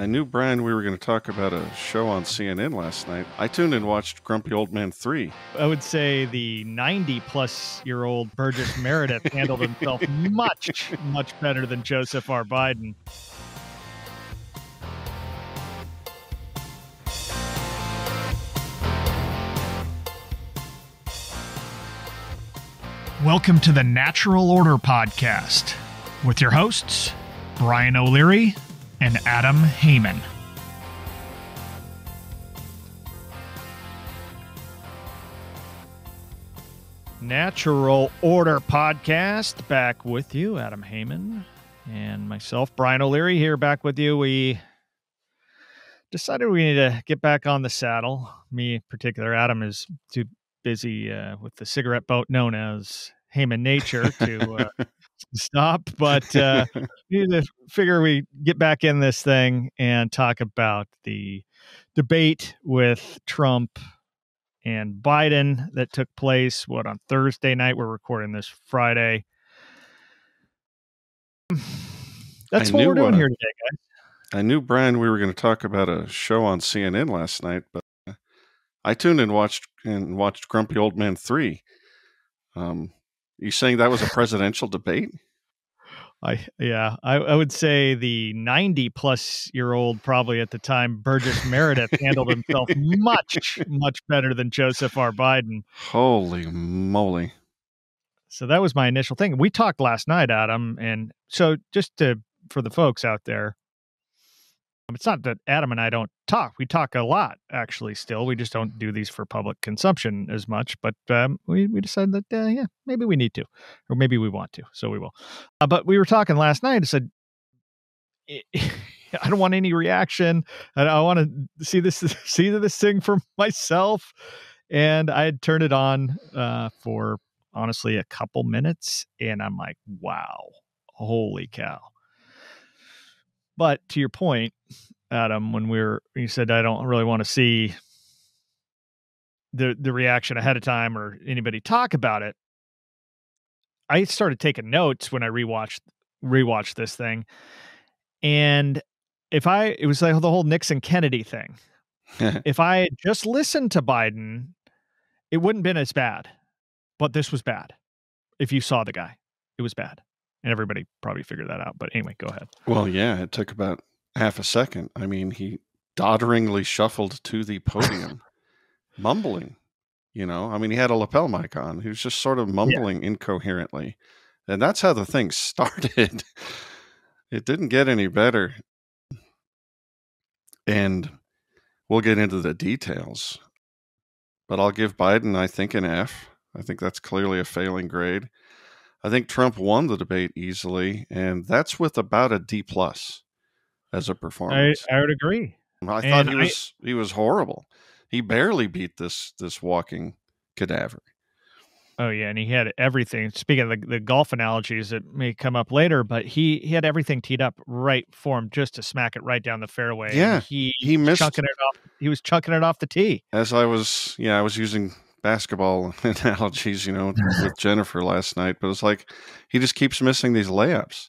I knew, Brian, we were going to talk about a show on CNN last night. I tuned and watched Grumpy Old Man 3. I would say the 90-plus-year-old Burgess Meredith handled himself much, much better than Joseph R. Biden. Welcome to the Natural Order Podcast with your hosts, Brian O'Leary and Adam Haman. Natural Order Podcast, back with you, Adam Haman and myself, Brian O'Leary, here back with you. We decided we need to get back on the saddle. Me in particular, Adam is too busy with the cigarette boat known as Haman Nature to stop, but we need to figure we get back in this thing and talk about the debate with Trump and Biden that took place, what, on Thursday night? We're recording this Friday. That's what we're doing here today, guys. I knew, Brian, we were going to talk about a show on CNN last night, but I tuned and watched Grumpy Old Man 3. You saying that was a presidential debate? I would say the 90-plus-year-old, probably at the time, Burgess Meredith handled himself much, much better than Joseph R. Biden. Holy moly. So that was my initial thing. We talked last night, Adam, and so just for the folks out there, it's not that Adam and I don't talk. We talk a lot, actually, still. We just don't do these for public consumption as much. But we decided that, yeah, maybe we need to. Or maybe we want to. So we will. But we were talking last night. I said, I don't want any reaction. I want to see this thing for myself. And I had turned it on for, honestly, a couple minutes. And I'm like, wow, holy cow. But to your point, Adam, when you said, I don't really want to see the reaction ahead of time or anybody talk about it. I started taking notes when I rewatched this thing. And it was like the whole Nixon-Kennedy thing. If I had just listened to Biden, it wouldn't have been as bad. But this was bad. If you saw the guy, it was bad. And everybody probably figured that out. But anyway, go ahead. Well, yeah, it took about half a second. I mean, he dodderingly shuffled to the podium, mumbling, you know. I mean, he had a lapel mic on. He was just sort of mumbling incoherently. And that's how the thing started. It didn't get any better. And we'll get into the details. But I'll give Biden, I think, an F. I think that's clearly a failing grade. I think Trump won the debate easily, and that's with about a D+ as a performance. I would agree. I thought he was horrible. He barely beat this walking cadaver. Oh yeah, and he had everything. Speaking of the golf analogies that may come up later, but he had everything teed up right for him just to smack it right down the fairway. Yeah, he missed chunking it off. He was chunking it off the tee. As I was using basketball analogies, you know, with Jennifer last night, but it's like he just keeps missing these layups,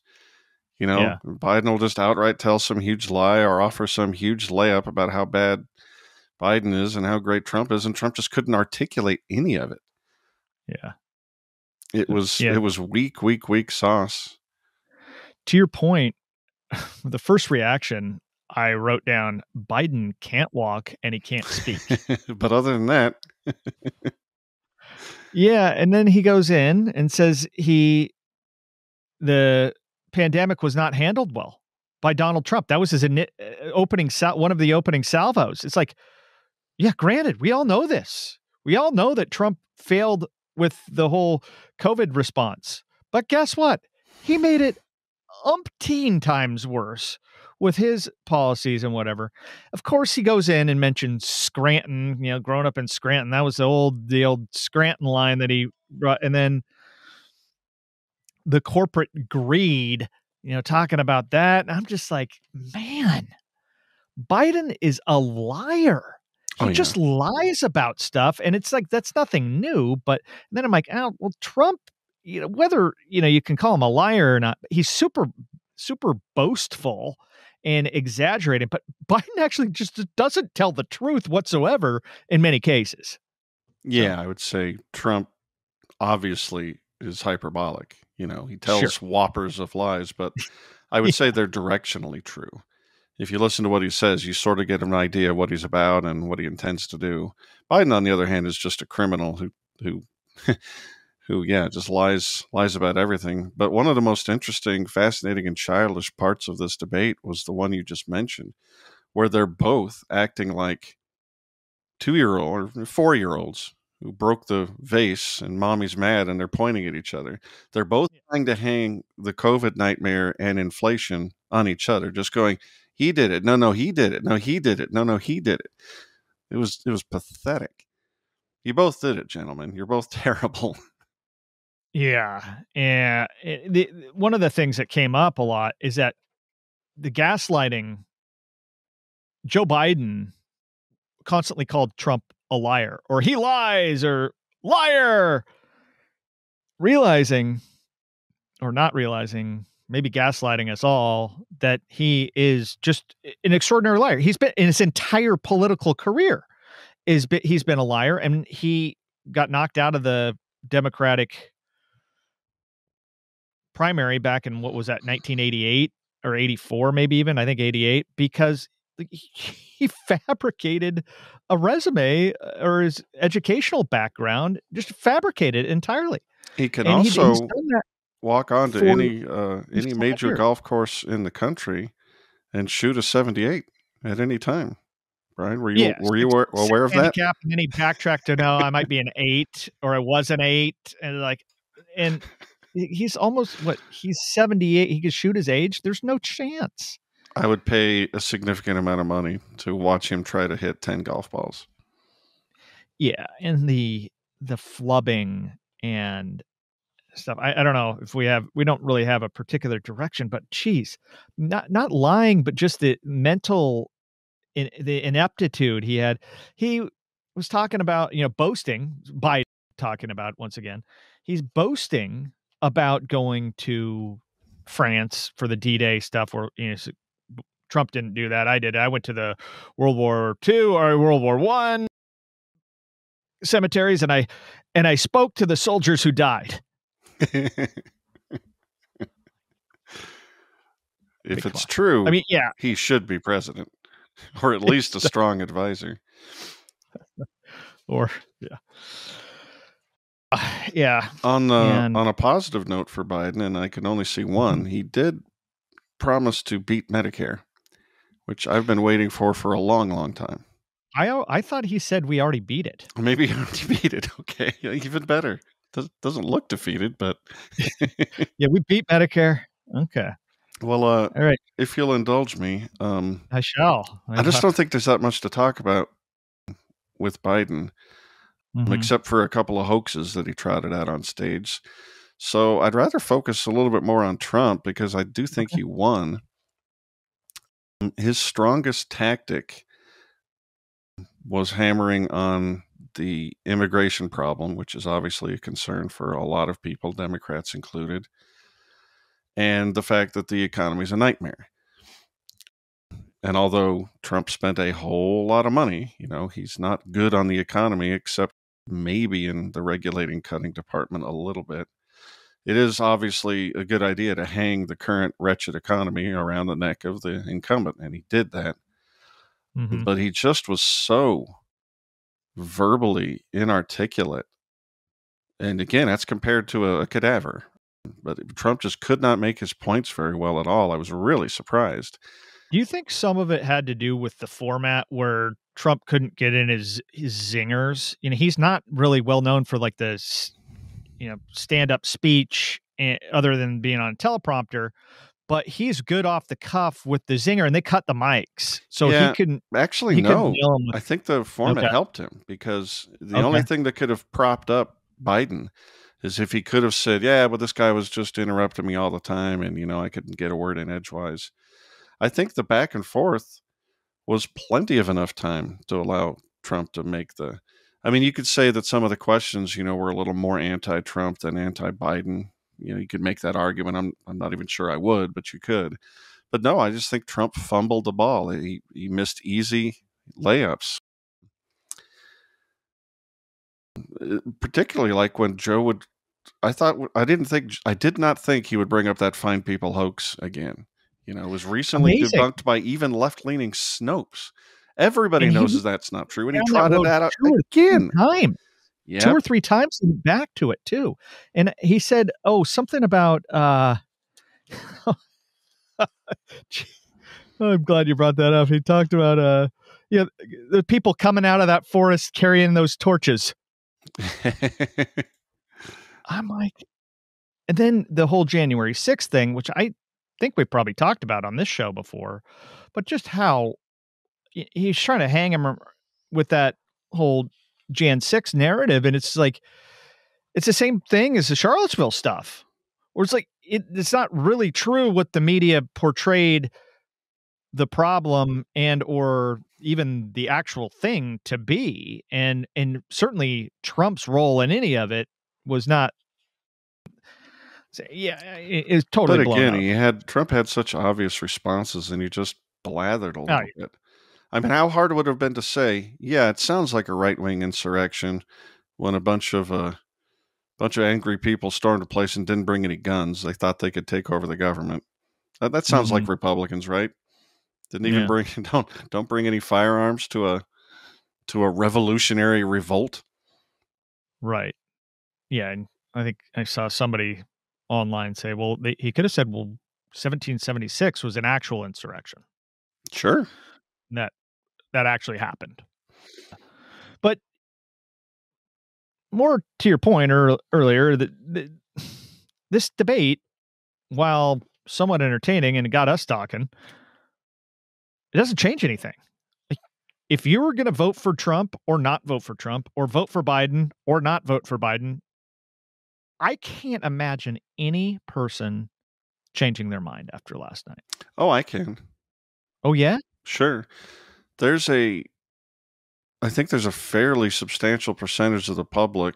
you know. Yeah. Biden will just outright tell some huge lie or offer some huge layup about how bad Biden is and how great Trump is, and Trump just couldn't articulate any of it. Yeah, it was weak sauce. To your point, the first reaction I wrote down, Biden can't walk and he can't speak. But other than that. Yeah. And then he goes in and says the pandemic was not handled well by Donald Trump. That was his opening salvos. It's like, yeah, granted, we all know this. We all know that Trump failed with the whole COVID response. But guess what? He made it umpteen times worse with his policies and whatever. Of course, he goes in and mentions Scranton, you know, growing up in Scranton. That was the old Scranton line that he brought. And then the corporate greed, you know, talking about that. And I'm just like, man, Biden is a liar. He just lies about stuff. And it's like, that's nothing new. But then I'm like, oh, well, Trump, you know, whether, you know, you can call him a liar or not, he's super boastful. and exaggerating. But Biden actually just doesn't tell the truth whatsoever in many cases. Yeah, so I would say Trump obviously is hyperbolic. You know, he tells whoppers of lies, but I would say they're directionally true. If you listen to what he says, you sort of get an idea of what he's about and what he intends to do. Biden, on the other hand, is just a criminal who yeah, just lies about everything. But one of the most interesting, fascinating, and childish parts of this debate was the one you just mentioned, where they're both acting like 2-year-old or 4-year-olds who broke the vase and mommy's mad and they're pointing at each other. They're both trying to hang the COVID nightmare and inflation on each other, just going, he did it. No, no, he did it. No, he did it. No, no, he did it. It was pathetic. You both did it, gentlemen. You're both terrible. Yeah. And one of the things that came up a lot is that the gaslighting, Joe Biden constantly called Trump a liar, or he lies, or liar, realizing or not realizing, maybe gaslighting us all, that he is just an extraordinary liar. He's been, in his entire political career, he's been a liar, and he got knocked out of the Democratic primary back in, what was that, 1988 or 84, maybe even, I think 88, because he fabricated a resume or his educational background, just fabricated entirely. He can also walk onto any major golf course in the country and shoot a 78 at any time. Brian, were you aware of that? And then he backtracked to, no, I might be an 8, or I was an 8, and he's almost, he's 78. He could shoot his age. There's no chance. I would pay a significant amount of money to watch him try to hit 10 golf balls. Yeah, and the flubbing and stuff. I don't know if we don't really have a particular direction, but geez, not lying, but just the mental, the ineptitude he had. He was talking about, boasting, Biden talking about, once again, he's boasting about going to France for the D-Day stuff, or, Trump didn't do that. I did. I went to the World War II or World War I cemeteries, and I spoke to the soldiers who died. If it's true, I mean, yeah, he should be president, or at least a strong advisor. Or yeah. Yeah. On a positive note for Biden, and I can only see one, he did promise to beat Medicare, which I've been waiting for a long, long time. I thought he said we already beat it. Maybe he already beat it. Okay. Even better. Doesn't look defeated, but. Yeah, we beat Medicare. Okay. Well, all right. If you'll indulge me. I shall. I just don't think there's that much to talk about with Biden, except for a couple of hoaxes that he trotted out on stage. So I'd rather focus a little bit more on Trump, because I do think he won. His strongest tactic was hammering on the immigration problem, which is obviously a concern for a lot of people, Democrats included, and the fact that the economy is a nightmare. And although Trump spent a whole lot of money, he's not good on the economy, except maybe in the regulating cutting department a little bit. It is obviously a good idea to hang the current wretched economy around the neck of the incumbent, and he did that. But he just was so verbally inarticulate. And again, that's compared to a cadaver. But Trump just could not make his points very well at all. I was really surprised. Do you think some of it had to do with the format, where Trump couldn't get in his zingers? He's not really well known for like this, stand-up speech, and, other than being on a teleprompter, but he's good off the cuff with the zinger, and they cut the mics. So yeah, he couldn't actually, I think the format helped him, because the only thing that could have propped up Biden is if he could have said, yeah, but this guy was just interrupting me all the time, and, I couldn't get a word in edgewise. I think the back and forth was plenty of enough time to allow Trump to make the, you could say that some of the questions, were a little more anti-Trump than anti-Biden. You could make that argument. I'm not even sure I would, but you could. But no, I just think Trump fumbled the ball. He missed easy layups. Particularly like when Joe would, I did not think he would bring up that Fine People hoax again. You know, it was recently debunked by even left-leaning Snopes. Everybody knows that's not true. And he trotted that out again. Yep. 2 or 3 times he went back to it too. And he said, oh, something about, I'm glad you brought that up. He talked about, you know, the people coming out of that forest carrying those torches. I'm like, and then the whole January 6th thing, which I think we probably talked about on this show before, but just how he's trying to hang him with that whole Jan 6 narrative. And it's like, it's the same thing as the Charlottesville stuff, where it's like, it's not really true what the media portrayed the problem and, or even the actual thing to be. And certainly Trump's role in any of it was not, it's totally blown up. But again, Trump had such obvious responses and he just blathered a little bit. I mean, how hard would it have been to say, yeah, it sounds like a right-wing insurrection when a bunch of angry people stormed a place and didn't bring any guns. They thought they could take over the government. That sounds like Republicans, right? Didn't even bring, don't bring any firearms to a revolutionary revolt. Right. Yeah. And I think I saw somebody online say, well, he could have said, well, 1776 was an actual insurrection. Sure. That actually happened. But more to your point earlier, this debate, while somewhat entertaining and it got us talking, it doesn't change anything. Like, if you were going to vote for Trump or not vote for Trump, or vote for Biden or not vote for Biden, I can't imagine any person changing their mind after last night. Oh, I can. Oh, yeah? Sure. I think there's a fairly substantial percentage of the public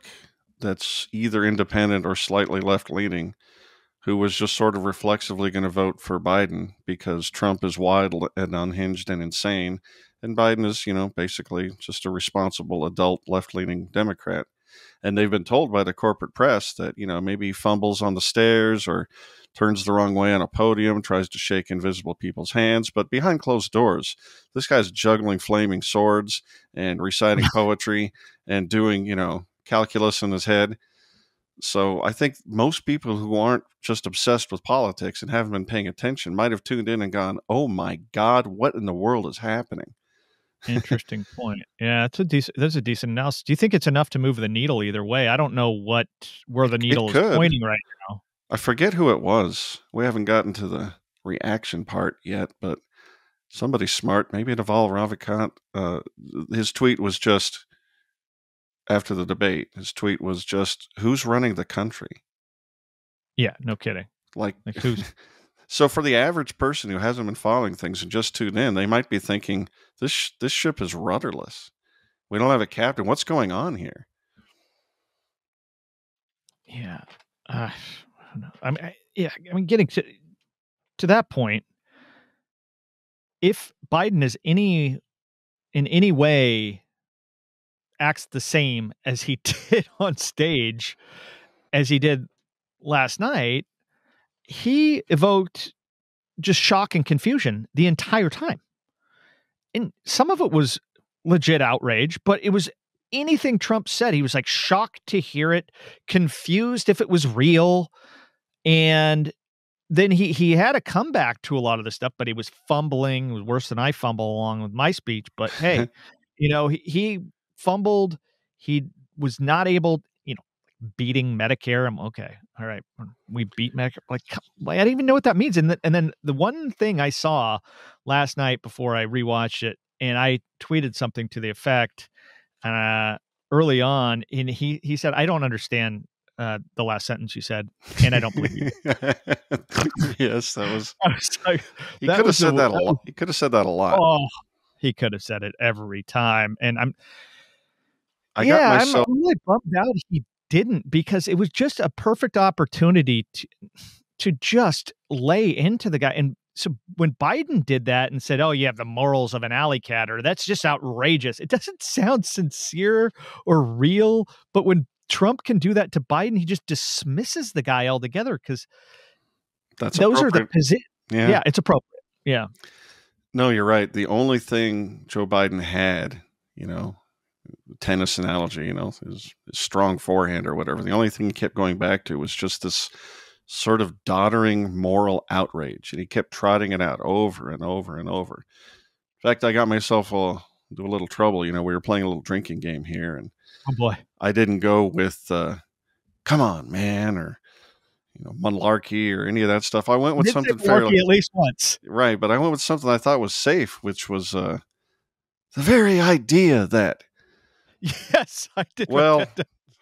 that's either independent or slightly left-leaning who was just sort of reflexively going to vote for Biden because Trump is wild and unhinged and insane. And Biden is, you know, basically just a responsible adult left-leaning Democrat. And they've been told by the corporate press that, you know, maybe he fumbles on the stairs or turns the wrong way on a podium, tries to shake invisible people's hands. But behind closed doors, this guy's juggling flaming swords and reciting poetry and doing, you know, calculus in his head. So I think most people who aren't just obsessed with politics and haven't been paying attention might have tuned in and gone, oh, my God, what in the world is happening? Interesting point. Yeah, that's a decent analysis. Do you think it's enough to move the needle either way? I don't know where the needle is pointing right now. I forget who it was. We haven't gotten to the reaction part yet, but somebody smart, maybe Naval Ravikant, his tweet was just after the debate. His tweet was just, "Who's running the country?" Yeah, no kidding. Like who's? So for the average person who hasn't been following things and just tuned in, they might be thinking this ship is rudderless. We don't have a captain. What's going on here? Yeah, I don't know. I mean, getting to that point, if Biden is in any way acts the same as he did on stage, as he did last night, he evoked just shock and confusion the entire time. And some of it was legit outrage, but it was anything Trump said. He was like shocked to hear it, confused if it was real. And then he had a comeback to a lot of this stuff, but he was fumbling. It was worse than I fumble along with my speech. But hey, you know, he fumbled. He was not able to beating Medicare. I'm okay. All right. We beat Medicare. Like I didn't even know what that means. And then the one thing I saw last night before I rewatched it, and I tweeted something to the effect early on. And he said, I don't understand the last sentence you said. And I don't believe you. Yes, that was, like, he could have said that a lot. He could have said that a lot. Oh, he could have said it every time. And I'm really bummed out. He didn't, because it was just a perfect opportunity to just lay into the guy. And So when Biden did that and said, oh, you have the morals of an alley cat, or that's just outrageous, it doesn't sound sincere or real. But when Trump can do that to Biden, he just dismisses the guy altogether, because those are the positions. Yeah. Yeah, it's appropriate. Yeah. No, you're right. The only thing Joe Biden had, you know, tennis analogy, you know, his strong forehand or whatever. The only thing he kept going back to was just this sort of doddering moral outrage. And he kept trotting it out over and over and over. In fact, I got myself into a little trouble. You know, we were playing a little drinking game here, and oh boy, I didn't go with, come on, man, or, you know, malarkey or any of that stuff. I went with something fairly, at least once. Right. But I went with something I thought was safe, which was, the very idea that. Yes, I did. Well,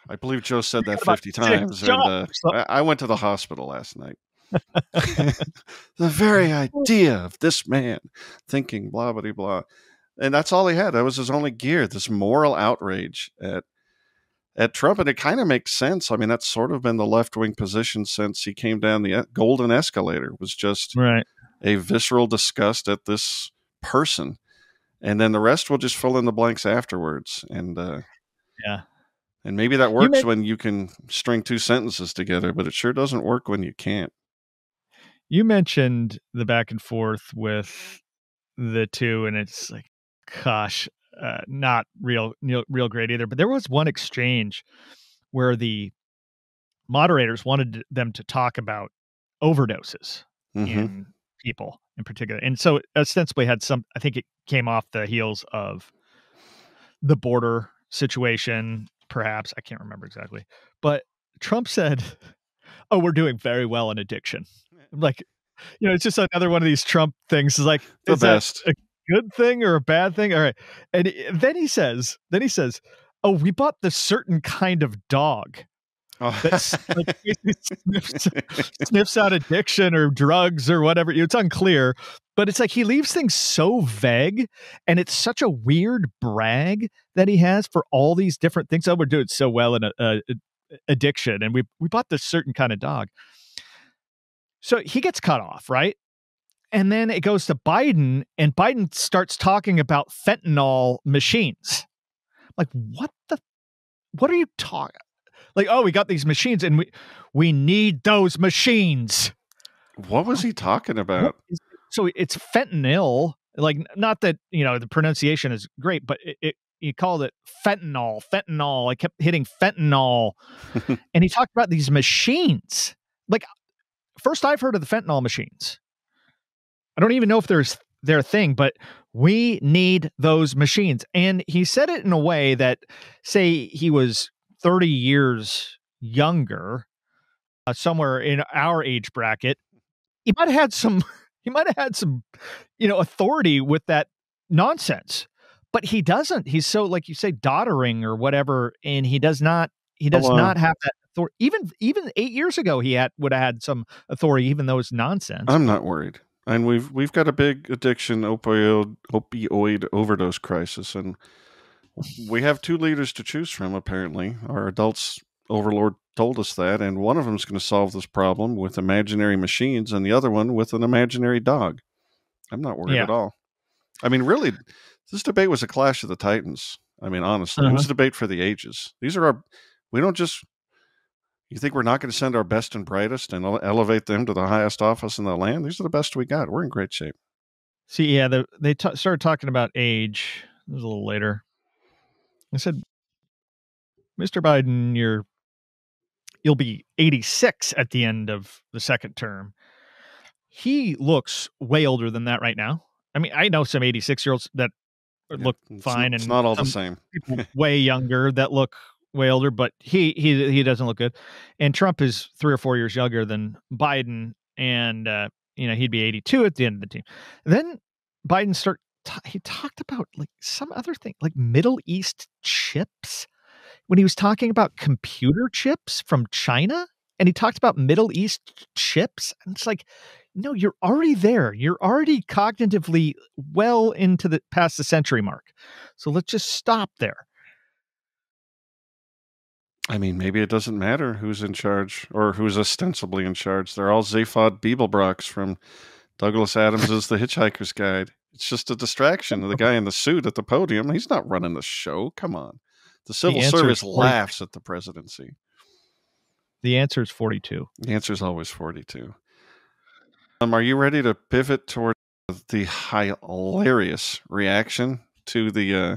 I believe Joe said that 50 times. And, I went to the hospital last night. The very idea of this man thinking blah, blah, blah. And that's all he had. That was his only gear, this moral outrage at Trump. And it kind of makes sense. I mean, that's sort of been the left-wing position since he came down the golden escalator, was just a visceral disgust at this person. And then the rest will just fill in the blanks afterwards. And yeah, and maybe that works when you can string two sentences together, but it sure doesn't work when you can't. You mentioned the back and forth with the two, and it's like, gosh, not real great either. But there was one exchange where the moderators wanted them to talk about overdoses in people in particular. And so it ostensibly had some, I think it came off the heels of the border situation, perhaps. I can't remember exactly. But Trump said, oh, we're doing very well in addiction. I'm like, you know, it's just another one of these Trump things. It's like, the best. That a good thing or a bad thing? All right. And then he says, oh, we bought this certain kind of dog. Oh. That's like, sniffs out addiction or drugs or whatever. It's unclear, but it's like he leaves things so vague, and it's such a weird brag that he has for all these different things. Oh, we're doing so well in addiction, and we bought this certain kind of dog. So he gets cut off, right? And then it goes to Biden, and Biden starts talking about fentanyl machines. Like, what are you talking? Like, oh, we got these machines, and we need those machines. What was he talking about? So it's fentanyl. Like, not that, you know, the pronunciation is great, but he called it fentanyl. I kept hitting fentanyl. And he talked about these machines. Like, first, I've heard of the fentanyl machines. I don't even know if there's their thing, but we need those machines. And he said it in a way that, say, he was 30 years younger, somewhere in our age bracket, he might have had some, you know, authority with that nonsense, but he doesn't. He's so, like you say, doddering or whatever. And he does not have that authority. Even 8 years ago, would have had some authority, even though it's nonsense. I'm not worried. And we've got a big addiction opioid overdose crisis. And we have two leaders to choose from, apparently. Our adults overlord told us that, and one of them is going to solve this problem with imaginary machines and the other one with an imaginary dog. I'm not worried at all. I mean, really, this debate was a clash of the titans. I mean, honestly, it was a debate for the ages. These are you think we're not going to send our best and brightest and elevate them to the highest office in the land? These are the best we got. We're in great shape. See, yeah, they started talking about age. It was a little later. I said, Mr. Biden, you'll be 86 at the end of the second term. He looks way older than that right now. I mean, I know some 86-year-olds that look fine. It's not all the same. People way younger that look way older, but he doesn't look good. And Trump is 3 or 4 years younger than Biden, and you know, he'd be 82 at the end of the team. Then Biden he talked about like some other thing, like Middle East chips, when he was talking about computer chips from China, and he talked about Middle East chips. And it's like, no, you're already there. You're already cognitively well into the past the century mark. So let's just stop there. I mean, maybe it doesn't matter who's in charge or who's ostensibly in charge. They're all Zaphod Beeblebrox from Douglas Adams is the Hitchhiker's Guide. It's just a distraction. The guy in the suit at the podium, he's not running the show. Come on. The civil service laughs at the presidency. The answer is 42. The answer is always 42. Are you ready to pivot toward the hilarious reaction to the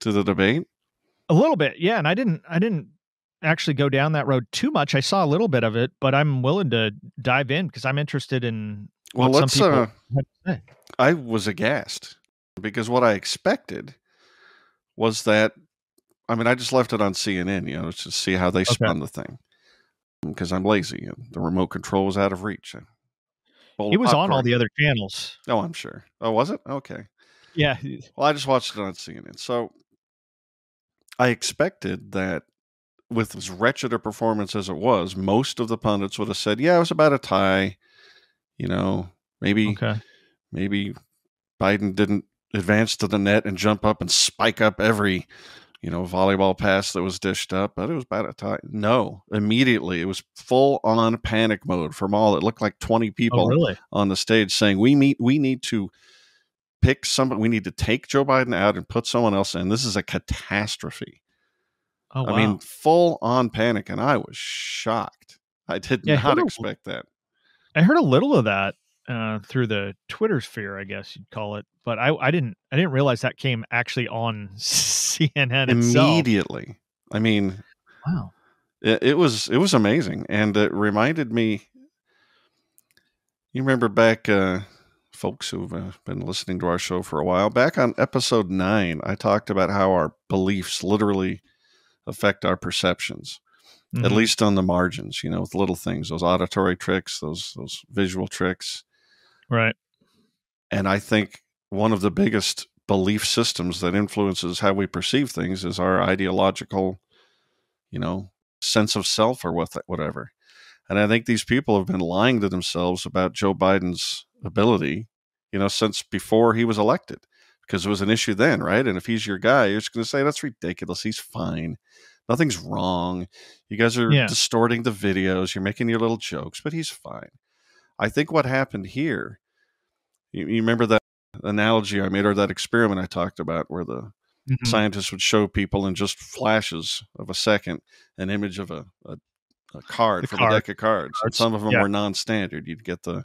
debate? A little bit, yeah. And I didn't actually go down that road too much. I saw a little bit of it, but I'm willing to dive in because I'm interested in what some people had to say. I was aghast because what I expected was that, I mean, I just left it on CNN, you know, to see how they spun the thing because I'm lazy and the remote control was out of reach. It was on all the other channels. Oh, I'm sure. Oh, was it? Okay. Yeah. Well, I just watched it on CNN. So I expected that with as wretched a performance as it was, most of the pundits would have said, yeah, it was about a tie, you know, maybe Biden didn't advance to the net and jump up and spike up every, you know, volleyball pass that was dished up, but it was about a tie. No, immediately it was full on panic mode from all. It looked like 20 people on the stage saying, we need to pick somebody. We need to take Joe Biden out and put someone else in. This is a catastrophe. Oh, wow. I mean, full on panic. And I was shocked. I did not expect that. I heard a little of that through the Twitter sphere, I guess you'd call it, but I didn't realize that came actually on CNN immediately. Itself. I mean, wow, it was amazing, and it reminded me. You remember back, folks who've been listening to our show for a while. Back on episode 9, I talked about how our beliefs literally affect our perceptions. Mm-hmm. At least on the margins, you know, with little things, those auditory tricks, those visual tricks. Right. And I think one of the biggest belief systems that influences how we perceive things is our ideological, you know, sense of self or whatever. And I think these people have been lying to themselves about Joe Biden's ability, you know, since before he was elected, because it was an issue then, right? And if he's your guy, you're just going to say, that's ridiculous. He's fine. Nothing's wrong. You guys are distorting the videos. You're making your little jokes, but he's fine. I think what happened here, you remember that analogy I made or that experiment I talked about where the scientists would show people in just flashes of a second an image of a card a deck of cards. And some of them were non-standard. You'd get the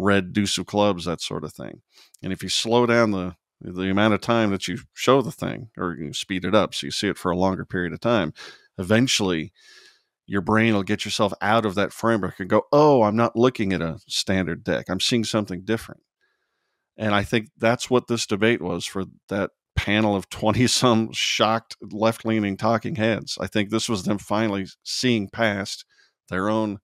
red deuce of clubs, that sort of thing. And if you slow down the amount of time that you show the thing, or you speed it up so you see it for a longer period of time, eventually your brain will get yourself out of that framework and go, oh, I'm not looking at a standard deck. I'm seeing something different. And I think that's what this debate was for that panel of 20-some shocked left-leaning talking heads. I think this was them finally seeing past their own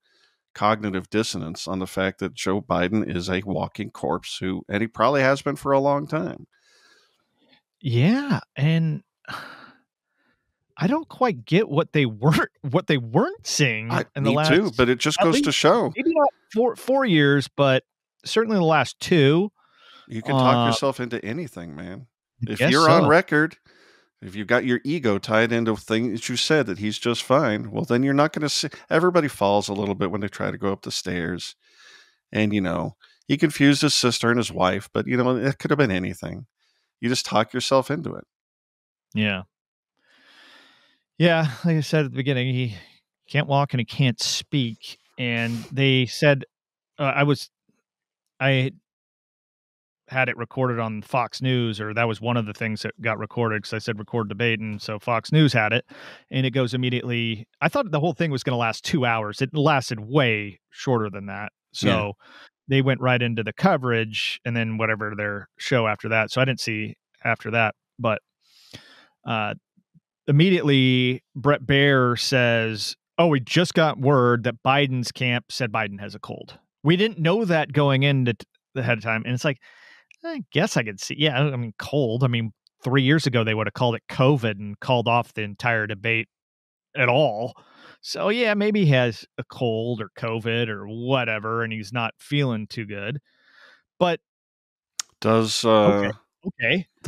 cognitive dissonance on the fact that Joe Biden is a walking corpse and he probably has been for a long time. Yeah, and I don't quite get what they weren't seeing in the last. Me too, but it just goes to show. Maybe not four years, but certainly the last 2. You can talk yourself into anything, man. If you're on record, if you've got your ego tied into things that you said that he's just fine, well, then you're not going to see. Everybody falls a little bit when they try to go up the stairs, and you know he confused his sister and his wife, but you know it could have been anything. You just talk yourself into it. Yeah. Yeah. Like I said at the beginning, he can't walk and he can't speak. And they said, I had it recorded on Fox News, or that was one of the things that got recorded because I said record debate. And so Fox News had it, and it goes immediately. I thought the whole thing was going to last 2 hours. It lasted way shorter than that. So they went right into the coverage and then whatever their show after that. So I didn't see after that, but immediately Brett Baer says, oh, we just got word that Biden's camp said Biden has a cold. We didn't know that going into the ahead of time. And it's like, I guess I could see. Yeah. I mean, cold. I mean, 3 years ago, they would have called it COVID and called off the entire debate at all. So, yeah, maybe he has a cold or COVID or whatever, and he's not feeling too good. But does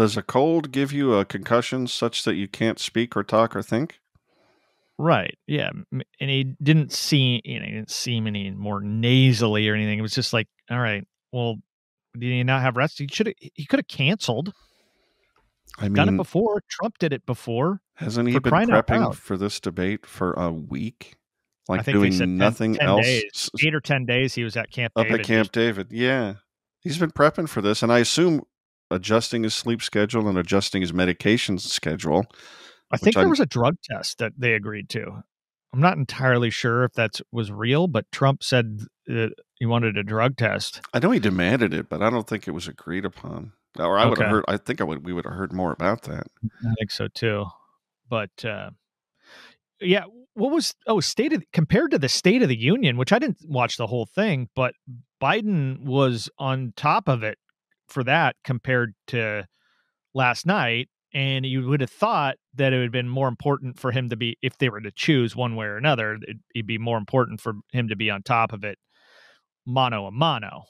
does a cold give you a concussion such that you can't speak or talk or think? Right. Yeah. And he didn't seem any more nasally or anything. It was just like, all right, well, Did he not have rest? He could have canceled. I mean, done it before. Trump did it before. Hasn't he been prepping for this debate for a week? Like, I think doing nothing else. 8 or 10 days he was at Camp David. Up at Camp David, yeah. He's been prepping for this, and I assume adjusting his sleep schedule and adjusting his medication schedule. I think there was a drug test that they agreed to. I'm not entirely sure if that was real, but Trump said he wanted a drug test. I know he demanded it, but I don't think it was agreed upon. Or I would have heard. I think we would have heard more about that. I think so too. But yeah, what was compared to the State of the Union, which I didn't watch the whole thing, but Biden was on top of it for that compared to last night. And you would have thought that it would have been more important for him to be, if they were to choose one way or another, it'd be more important for him to be on top of it, mano a mano.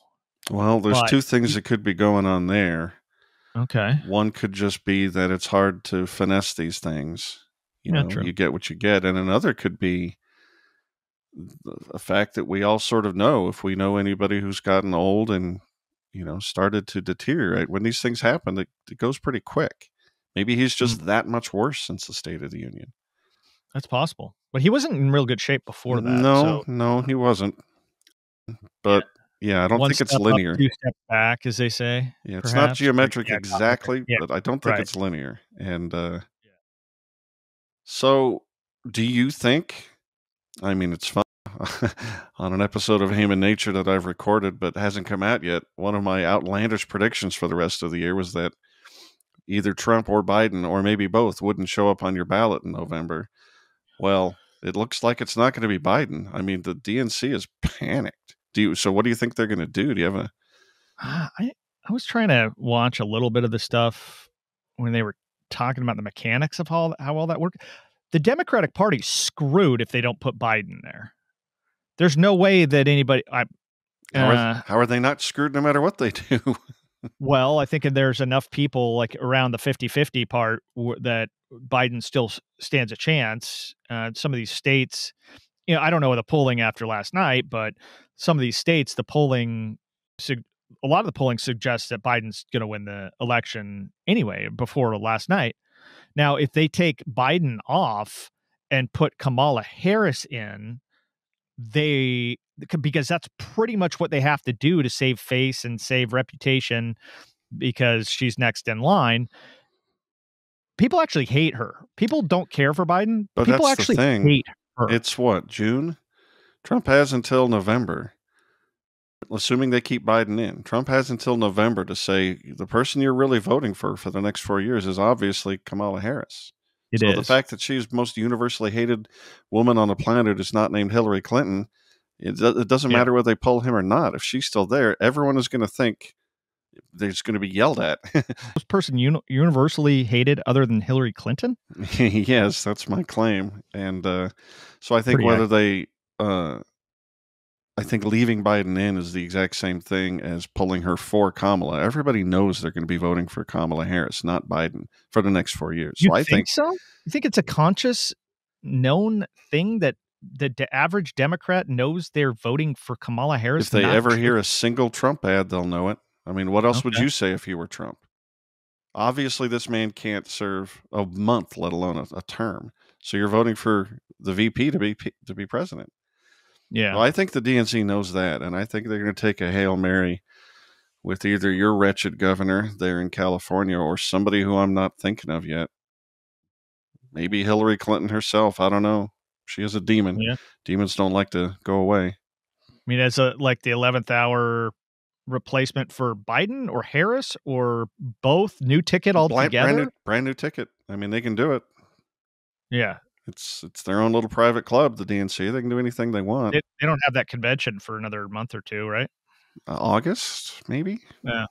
Well, there's two things that could be going on there. Okay. One could just be that it's hard to finesse these things. You know, you get what you get. And another could be the fact that we all sort of know, if we know anybody who's gotten old and, you know, started to deteriorate, when these things happen, it goes pretty quick. Maybe he's just that much worse since the State of the Union. That's possible. But he wasn't in real good shape before that. No, no, he wasn't. But yeah, I don't think it's linear. Up, two steps back, as they say. Yeah, it's not geometric exactly, but I don't think it's linear. And so do you think, I mean, it's fun. On an episode of Haman Nature that I've recorded but hasn't come out yet, one of my outlandish predictions for the rest of the year was that either Trump or Biden, or maybe both, wouldn't show up on your ballot in November. Well, it looks like it's not going to be Biden. I mean, the DNC is panicked. So what do you think they're going to do? Do you have a... I was trying to watch a little bit of the stuff when they were talking about the mechanics of how all that worked. The Democratic Party's screwed if they don't put Biden there. There's no way that anybody... how are they not screwed no matter what they do? Well, I think there's enough people like around the 50-50 part that Biden still stands a chance. Some of these states, you know, I don't know the polling after last night, but some of these states, the polling, a lot of the polling suggests that Biden's going to win the election anyway before last night. Now, if they take Biden off and put Kamala Harris in, because that's pretty much what they have to do to save face and save reputation, because she's next in line. People actually hate her. People don't care for Biden. But people actually hate her. It's what, June? Trump has until November, assuming they keep Biden in. Trump has until November to say the person you're really voting for the next 4 years is obviously Kamala Harris. So the fact that she's most universally hated woman on the planet is not named Hillary Clinton. It doesn't matter whether they pull him or not. If she's still there, everyone is going to think there's going to be yelled at. This person universally hated other than Hillary Clinton? Yes, that's my claim. And so I think I think leaving Biden in is the exact same thing as pulling her for Kamala. Everybody knows they're going to be voting for Kamala Harris, not Biden, for the next 4 years. So I think so? You think it's a conscious, known thing that the average Democrat knows they're voting for Kamala Harris? If they ever hear a single Trump ad, they'll know it. I mean, what else would you say if you were Trump? Obviously, this man can't serve a month, let alone a term. So you're voting for the VP to be president. Yeah, well, I think the DNC knows that, and I think they're going to take a Hail Mary with either your wretched governor there in California or somebody who I'm not thinking of yet. Maybe Hillary Clinton herself. I don't know. She is a demon. Yeah. Demons don't like to go away. I mean, as like the 11th hour replacement for Biden or Harris or both, new ticket altogether? Brand new ticket. I mean, they can do it. Yeah. It's their own little private club, the DNC. They can do anything they want. They don't have that convention for another month or two, right? August, maybe? Yeah.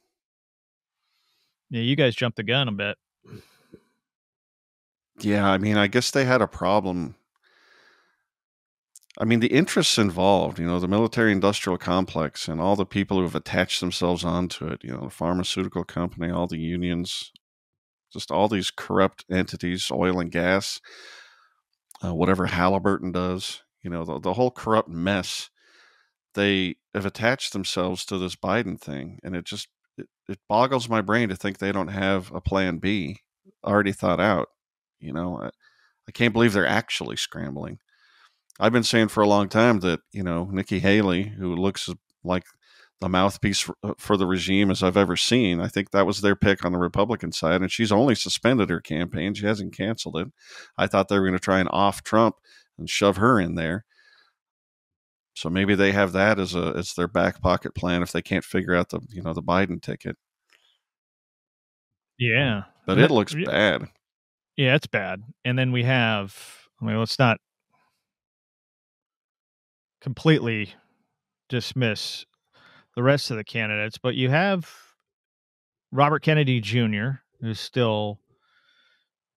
Yeah, you guys jumped the gun a bit. Yeah, I mean, I guess they had a problem. I mean, the interests involved, you know, the military-industrial complex and all the people who have attached themselves onto it, you know, the pharmaceutical company, all the unions, just all these corrupt entities, oil and gas, whatever Halliburton does, you know, the whole corrupt mess. They have attached themselves to this Biden thing, and it just it boggles my brain to think they don't have a plan B already thought out. You know, I can't believe they're actually scrambling. I've been saying for a long time that, you know, Nikki Haley, who looks like the mouthpiece for the regime as I've ever seen, I think that was their pick on the Republican side, and she's only suspended her campaign. She hasn't canceled it. I thought they were going to try and off Trump and shove her in there. So maybe they have that as their back pocket plan if they can't figure out the Biden ticket. Yeah. But it looks bad. Yeah, it's bad. And then we have, I mean, let's not completely dismiss the rest of the candidates, but you have Robert Kennedy Jr., who's still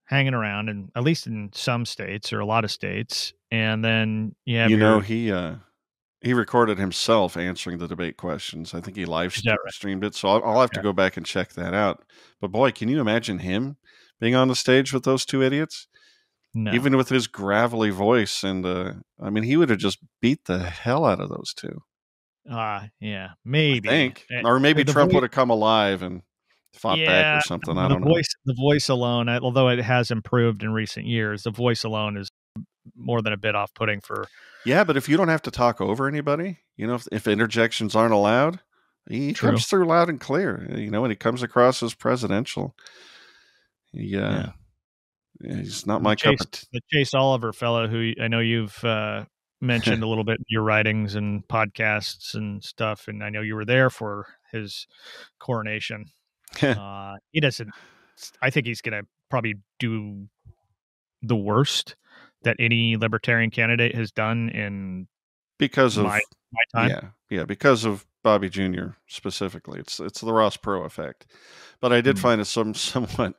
hanging around, and at least in some states or a lot of states. And then you have, he recorded himself answering the debate questions. I think he live streamed it. So I'll have to go back and check that out. But boy, can you imagine him being on the stage with those two idiots? No. Even with his gravelly voice. And I mean, he would have just beat the hell out of those two. Yeah, maybe. I think. Or maybe Trump would have come alive and fought back or something. I don't know. The voice alone, although it has improved in recent years, the voice alone is more than a bit off-putting for... Yeah, but if you don't have to talk over anybody, you know, if interjections aren't allowed, he comes through loud and clear, you know, and he comes across as presidential. Yeah. He's not my cup of tea. The Chase Oliver fellow, who I know you've mentioned a little bit in your writings and podcasts and stuff, and I know you were there for his coronation. He doesn't... I think he's going to probably do the worst that any libertarian candidate has done in my time. Yeah, because of Bobby Jr. specifically. It's the Ross Perot effect. But I did find it somewhat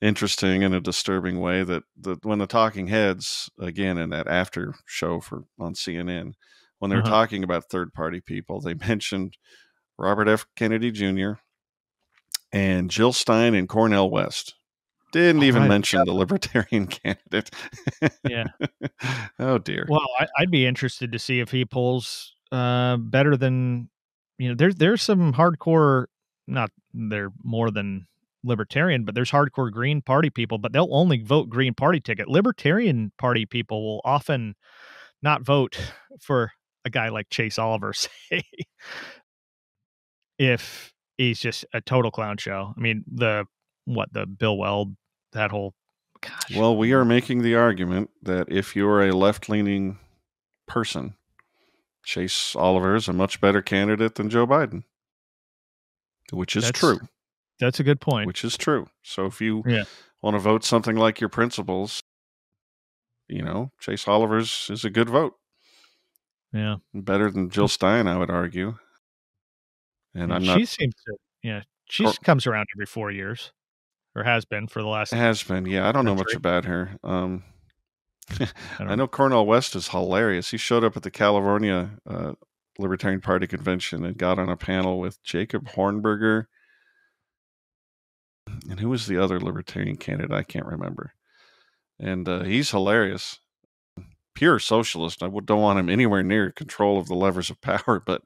interesting in a disturbing way that when the talking heads, again, in that after show on CNN, when they were talking about third-party people, they mentioned Robert F. Kennedy Jr. and Jill Stein and Cornel West. Didn't even mention the libertarian candidate. Yeah. Oh, dear. Well, I'd be interested to see if he polls better than, you know, there's some hardcore, not they're more than libertarian, but there's hardcore Green Party people, but they'll only vote Green Party ticket. Libertarian Party people will often not vote for a guy like Chase Oliver, say, if he's just a total clown show. I mean, the Bill Weld, that whole... Gosh. Well, we are making the argument that if you're a left-leaning person, Chase Oliver is a much better candidate than Joe Biden, which is true. That's a good point. Which is true. So if you want to vote something like your principles, you know, Chase Oliver's is a good vote. Yeah. Better than Jill Stein, I would argue. And I'm not... She seems to... Yeah. She comes around every 4 years. Or has been for the last... Has been, yeah. I don't know much about her. I know Cornel West is hilarious. He showed up at the California Libertarian Party convention and got on a panel with Jacob Hornberger. And who was the other libertarian candidate? I can't remember. And he's hilarious. Pure socialist. I don't want him anywhere near control of the levers of power, but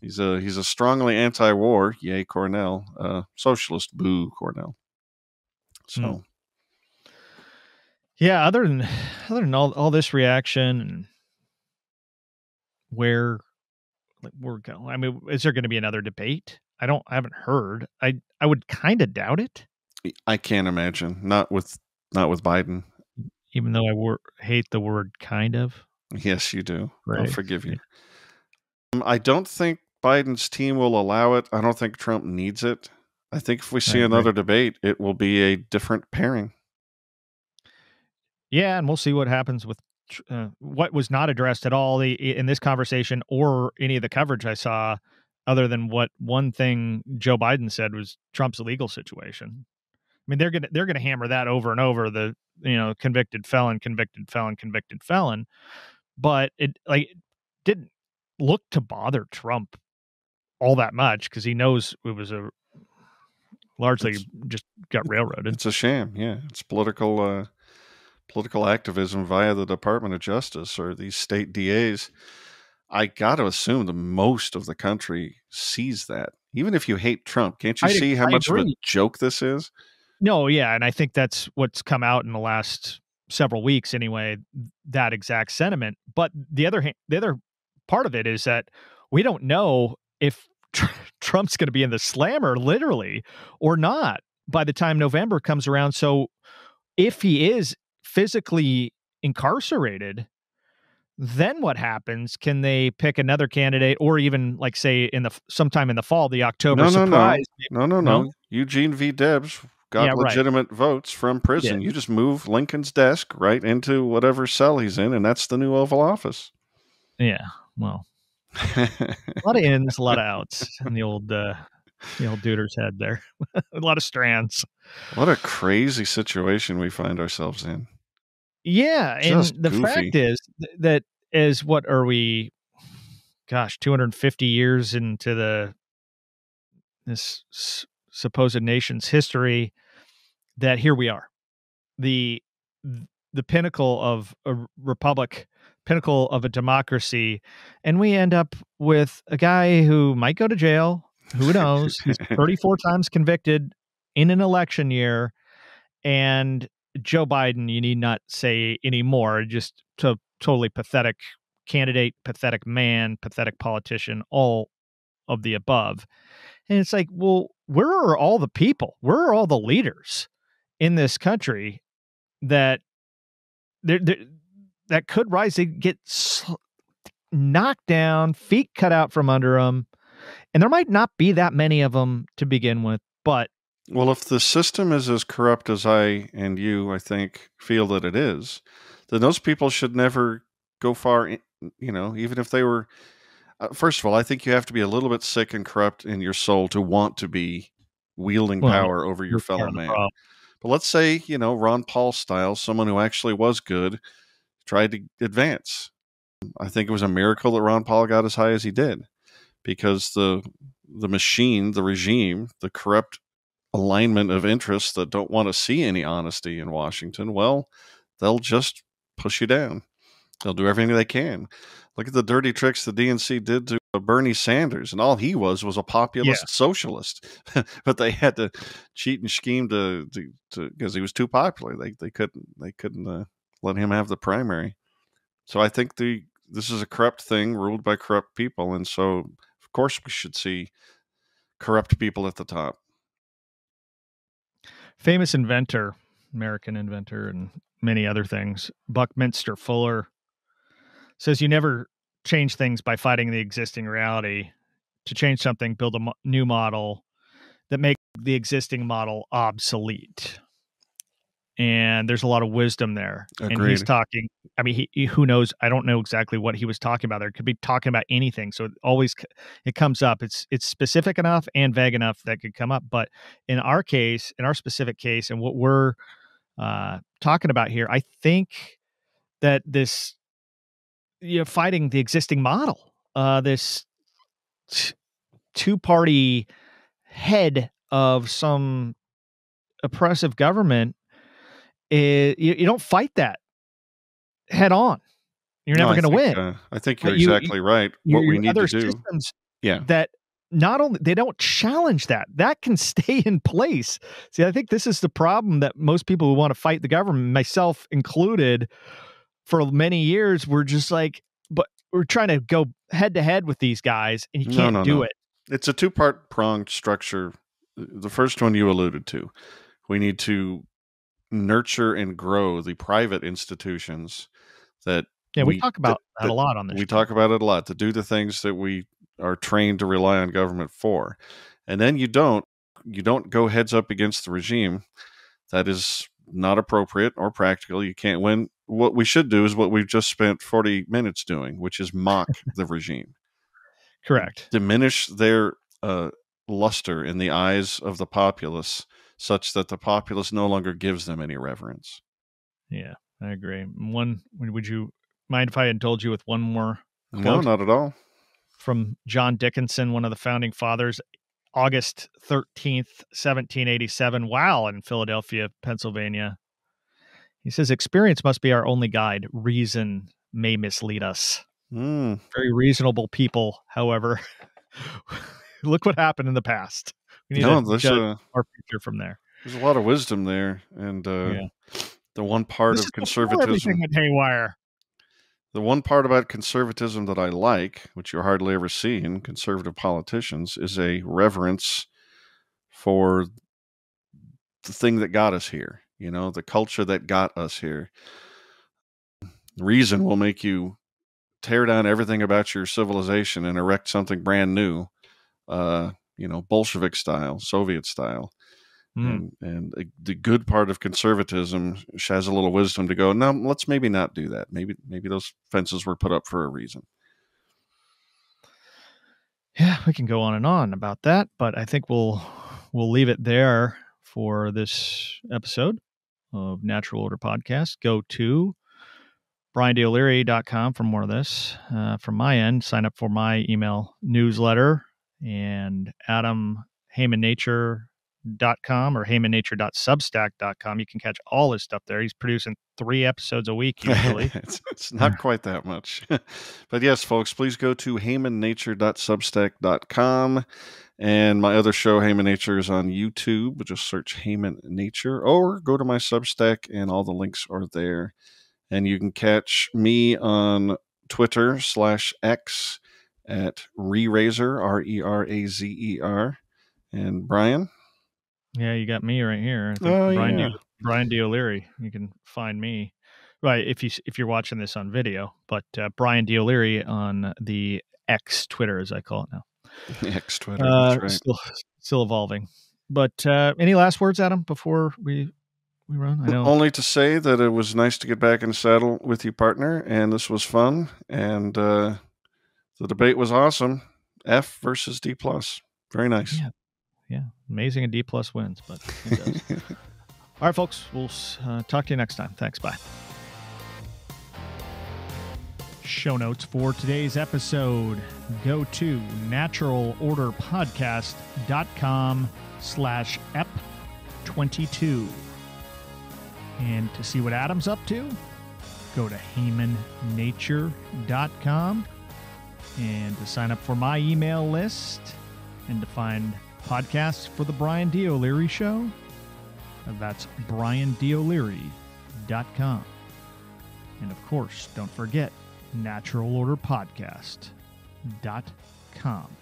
he's a strongly anti-war, yay Cornel, socialist, boo Cornel. So yeah, other than all this reaction and where we're going, I mean, is there going to be another debate? I haven't heard. I would kind of doubt it. I can't imagine. Not with Biden. Even though I hate the word kind of. Yes, you do. Right. I'll forgive you. I don't think Biden's team will allow it. I don't think Trump needs it. I think if we see another debate, it will be a different pairing. Yeah, and we'll see what happens with what was not addressed at all in this conversation or any of the coverage I saw, other than what one thing Joe Biden said was Trump's illegal situation. I mean, they're gonna hammer that over and over, the, you know, convicted felon, convicted felon, convicted felon, but it didn't look to bother Trump all that much because he knows it was just got railroaded. It's a sham, yeah. It's political activism via the Department of Justice or these state DAs. I got to assume the most of the country sees that Even if you hate Trump, can't you see how much of a joke this is? No, yeah, and I think that's what's come out in the last several weeks anyway, that exact sentiment. But the other part of it is that we don't know if Trump's going to be in the slammer, literally, or not by the time November comes around. So if he is physically incarcerated, then what happens? Can they pick another candidate, or even, like, say in the sometime in the fall, the October surprise? No. Eugene V. Debs got legitimate votes from prison. Yeah. You just move Lincoln's desk right into whatever cell he's in, and that's the new Oval Office. Yeah, well, a lot of ins, a lot of outs, and the old duder's head there. A lot of strands. What a crazy situation we find ourselves in. Yeah, just and the goofy fact is that as what are we, gosh, 250 years into this supposed nation's history, that here we are, the pinnacle of a republic, pinnacle of a democracy, and we end up with a guy who might go to jail, who knows, he's 34 times convicted in an election year, and Joe Biden, you need not say anymore, just totally pathetic candidate, pathetic man, pathetic politician, all of the above. And it's like, well, where are all the people? Where are all the leaders in this country that that could rise to get knocked down, feet cut out from under them? And there might not be that many of them to begin with, but well, if the system is as corrupt as I and you, I think, feel that it is, then those people should never go far, even if they were... first of all, I think you have to be a little bit sick and corrupt in your soul to want to be wielding power over your fellow man. But let's say, Ron Paul style, someone who actually was good, tried to advance. I think it was a miracle that Ron Paul got as high as he did, because the machine, the regime, the corrupt alignment of interests that don't want to see any honesty in Washington, well, they'll just push you down. They'll do everything they can. Look at the dirty tricks the DNC did to Bernie Sanders, and all he was a populist socialist. But they had to cheat and scheme to because he was too popular. They couldn't let him have the primary. So I think this is a corrupt thing ruled by corrupt people, and so of course we should see corrupt people at the top. Famous inventor, American inventor, and many other things, Buckminster Fuller, says you never change things by fighting the existing reality. To change something, build a new model that makes the existing model obsolete. And there's a lot of wisdom there. Agreed. And he's talking, I mean, he who knows? I don't know exactly what he was talking about there. It could be talking about anything. So it comes up. It's specific enough and vague enough that could come up. But in our case, in our specific case, and what we're talking about here, I think that this, fighting the existing model, this two-party head of some oppressive government, you don't fight that head on. You're never going to win. I think you're exactly right. What we need to do, that not only they don't challenge that can stay in place. See, I think this is the problem that most people who want to fight the government, myself included, for many years, we're just like, but we're trying to go head to head with these guys, and you can't do it. It's a two-part pronged structure. The first one you alluded to, we need to nurture and grow the private institutions that we talk about that a lot on this. We talk about it a lot, to do the things that we are trained to rely on government for. And then you don't go heads up against the regime. That is not appropriate or practical. You can't win. What we should do is what we've just spent 40 minutes doing, which is mock the regime. Correct. Diminish their luster in the eyes of the populace, such that the populace no longer gives them any reverence. Yeah, I agree. Would you mind if I indulge you with one more quote? No, not at all. From John Dickinson, one of the founding fathers, August 13th, 1787, while in Philadelphia, Pennsylvania. He says, "Experience must be our only guide. Reason may mislead us." Very reasonable people, however, look what happened in the past. We need to judge our future from there. There's a lot of wisdom there, and the one part of conservatism went haywire. The one part about conservatism that I like, which you hardly ever see in conservative politicians, is a reverence for the thing that got us here. You know, the culture that got us here. Reason will make you tear down everything about your civilization and erect something brand new, you know, Bolshevik style, Soviet style. Mm. And the good part of conservatism has a little wisdom to go, no, let's maybe not do that. Maybe those fences were put up for a reason. Yeah, we can go on and on about that, but I think we'll leave it there for this episode of Natural Order Podcast. Go to briandoleary.com for more of this. From my end, sign up for my email newsletter and Adam Haman Nature. .com or HamanNature.substack.com. You can catch all his stuff there. He's producing 3 episodes a week usually. It's not quite that much. But yes, folks, please go to HamanNature.substack.com. And my other show, Haman Nature, is on YouTube. Just search Haman Nature or go to my Substack and all the links are there. And you can catch me on Twitter /X at Rerazer, R-E-R-A-Z-E-R. And Brian? Yeah, you got me right here. Brian D. O'Leary. You can find me right if you're watching this on video, but Brian D. O'Leary on the X Twitter, as I call it now. X Twitter, that's right. Still evolving. But any last words, Adam, before we run? I know. Only to say that it was nice to get back in the saddle with you, partner, and this was fun, and the debate was awesome. F versus D+. Very nice. Yeah. Yeah, amazing, and D+ wins, but it does. All right, folks, we'll talk to you next time. Thanks, bye. Show notes for today's episode. Go to naturalorderpodcast.com /EP22. And to see what Adam's up to, go to HamanNature.com. And to sign up for my email list and to find podcasts for the Brian D. O'Leary Show, that's briandoleary.com. And of course, don't forget naturalorderpodcast.com.